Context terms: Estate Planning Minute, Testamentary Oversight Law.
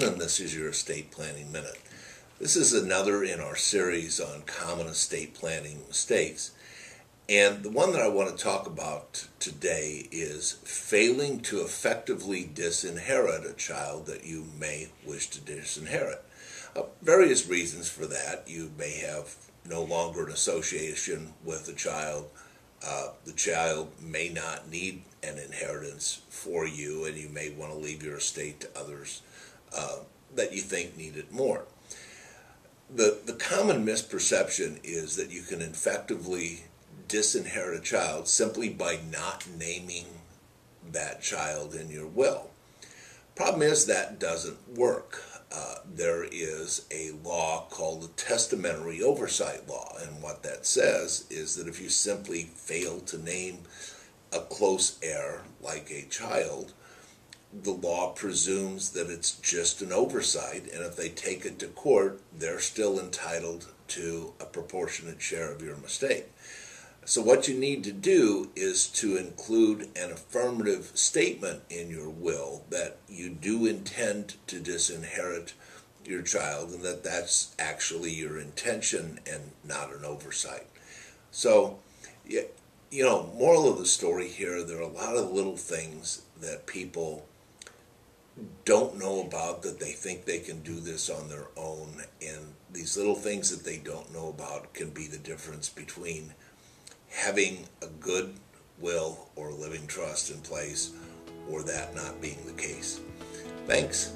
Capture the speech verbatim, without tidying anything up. Johnson, and this is your Estate Planning Minute. This is another in our series on common estate planning mistakes. And the one that I want to talk about today is failing to effectively disinherit a child that you may wish to disinherit. Uh, various reasons for that. You may have no longer an association with the child. Uh, the child may not need an inheritance for you, and you may want to leave your estate to others uh, that you think need it more. The, the common misperception is that you can effectively disinherit a child simply by not naming that child in your will. Problem is that doesn't work. Uh, there is a law called the Testamentary Oversight Law, and what that says is that if you simply fail to name a close heir, like a child, the law presumes that it's just an oversight, and if they take it to court, they're still entitled to a proportionate share of your mistake. So what you need to do is to include an affirmative statement in your will that you do intend to disinherit your child and that that's actually your intention and not an oversight. So, you know, moral of the story here, there are a lot of little things that people don't know about that they think they can do this on their own, and these little things that they don't know about can be the difference between having a good will or living trust in place or that not being the case. Thanks.